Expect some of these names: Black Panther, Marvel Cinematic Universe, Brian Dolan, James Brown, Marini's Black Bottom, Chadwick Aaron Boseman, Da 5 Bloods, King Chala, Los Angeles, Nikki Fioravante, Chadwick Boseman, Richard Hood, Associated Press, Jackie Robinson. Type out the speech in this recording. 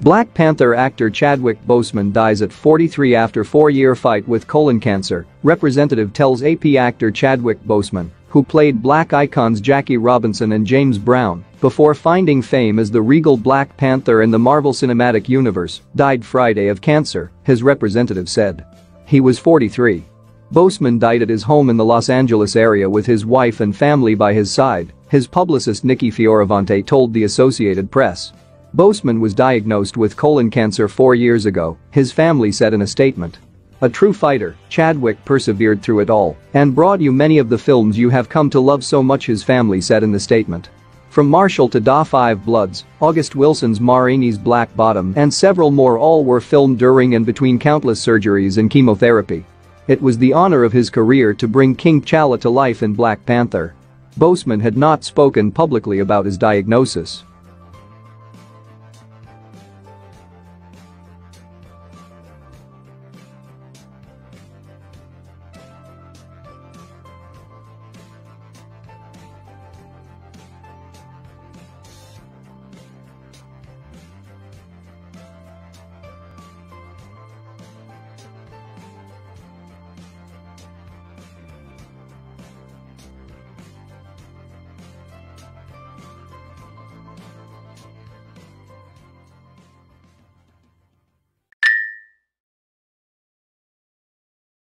Black Panther actor Chadwick Boseman dies at 43 after four-year fight with colon cancer, representative tells AP. Actor Chadwick Boseman, who played black icons Jackie Robinson and James Brown before finding fame as the regal Black Panther in the Marvel Cinematic Universe, died Friday of cancer, his representative said. He was 43. Boseman died at his home in the Los Angeles area with his wife and family by his side, his publicist Nikki Fioravante told the Associated Press. Boseman was diagnosed with colon cancer 4 years ago, his family said in a statement. "A true fighter, Chadwick persevered through it all and brought you many of the films you have come to love so much," his family said in the statement. From Marshall to Da 5 Bloods, August Wilson's Marini's Black Bottom and several more, all were filmed during and between countless surgeries and chemotherapy. It was the honor of his career to bring King Chala to life in Black Panther. Boseman had not spoken publicly about his diagnosis.